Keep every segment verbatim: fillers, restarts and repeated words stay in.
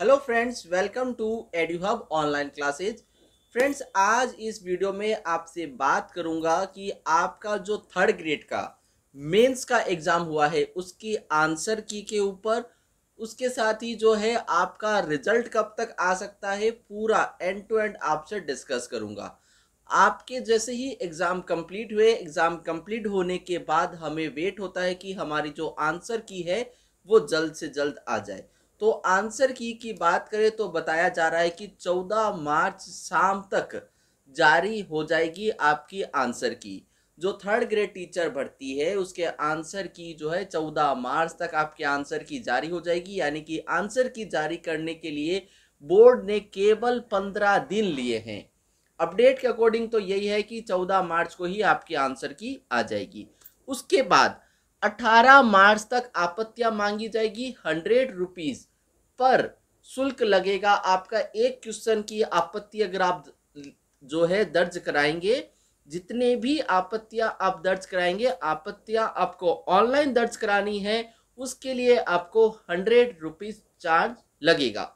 Hello friends, welcome to EduHub online classes. Friends, आज इस video में आपसे बात करूंगा कि आपका जो थर्ड ग्रेड का मेंस का एग्ज़ाम हुआ है उसकी आंसर की के ऊपर, उसके साथ ही जो है आपका रिजल्ट कब तक आ सकता है पूरा एंड टू एंड आपसे डिस्कस करूंगा। आपके जैसे ही एग्ज़ाम कंप्लीट हुए, एग्ज़ाम कंप्लीट होने के बाद हमें वेट होता है कि हमारी जो आंसर की है वो जल्द से जल्द आ जाए। तो आंसर की की बात करें तो बताया जा रहा है कि चौदह मार्च शाम तक जारी हो जाएगी आपकी आंसर की। जो थर्ड ग्रेड टीचर भर्ती है उसके आंसर की जो है चौदह मार्च तक आपके आंसर की जारी हो जाएगी। यानी कि आंसर की जारी करने के लिए बोर्ड ने केवल पंद्रह दिन लिए हैं। अपडेट के अकॉर्डिंग तो यही है कि चौदह मार्च को ही आपकी आंसर की आ जाएगी। उसके बाद अठारह मार्च तक आपत्तियां मांगी जाएगी। हंड्रेड रुपीज़ पर शुल्क लगेगा आपका। एक क्वेश्चन की आपत्ति अगर आप जो है दर्ज कराएंगे, जितने भी आपत्तियां आप दर्ज कराएंगे, आपत्तियां आपको ऑनलाइन दर्ज करानी है, उसके लिए आपको हंड्रेड रुपीज़ चार्ज लगेगा।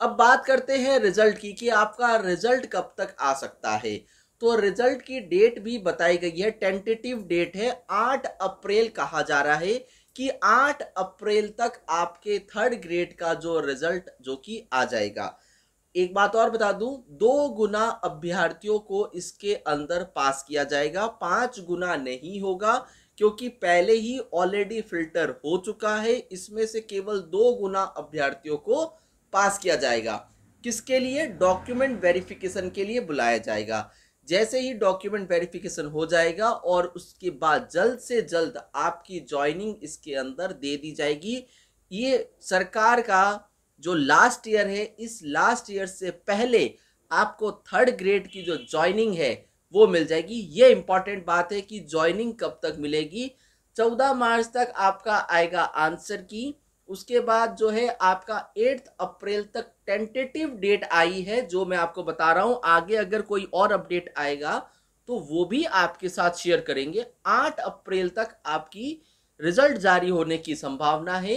अब बात करते हैं रिजल्ट की कि आपका रिजल्ट कब तक आ सकता है। तो रिजल्ट की डेट भी बताई गई है, टेंटेटिव डेट है आठ अप्रैल। कहा जा रहा है कि आठ अप्रैल तक आपके थर्ड ग्रेड का जो रिजल्ट जो कि आ जाएगा। एक बात और बता दूं, दो गुना अभ्यर्थियों को इसके अंदर पास किया जाएगा, पांच गुना नहीं होगा क्योंकि पहले ही ऑलरेडी फिल्टर हो चुका है। इसमें से केवल दो गुना अभ्यर्थियों को पास किया जाएगा। किसके लिए? डॉक्यूमेंट वेरिफिकेशन के लिए बुलाया जाएगा। जैसे ही डॉक्यूमेंट वेरिफिकेशन हो जाएगा और उसके बाद जल्द से जल्द आपकी ज्वाइनिंग इसके अंदर दे दी जाएगी। ये सरकार का जो लास्ट ईयर है, इस लास्ट ईयर से पहले आपको थर्ड ग्रेड की जो ज्वाइनिंग है वो मिल जाएगी। ये इम्पॉर्टेंट बात है कि ज्वाइनिंग कब तक मिलेगी। चौदह मार्च तक आपका आएगा आंसर की। उसके बाद जो है आपका आठ अप्रैल तक टेंटेटिव डेट आई है, जो मैं आपको बता रहा हूं। आगे अगर कोई और अपडेट आएगा तो वो भी आपके साथ शेयर करेंगे। आठ अप्रैल तक आपकी रिजल्ट जारी होने की संभावना है।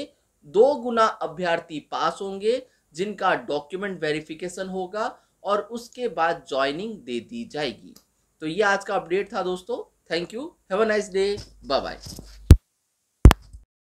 दो गुना अभ्यर्थी पास होंगे जिनका डॉक्यूमेंट वेरिफिकेशन होगा और उसके बाद ज्वाइनिंग दे दी जाएगी। तो ये आज का अपडेट था दोस्तों। Thank you, have a nice day, bye bye.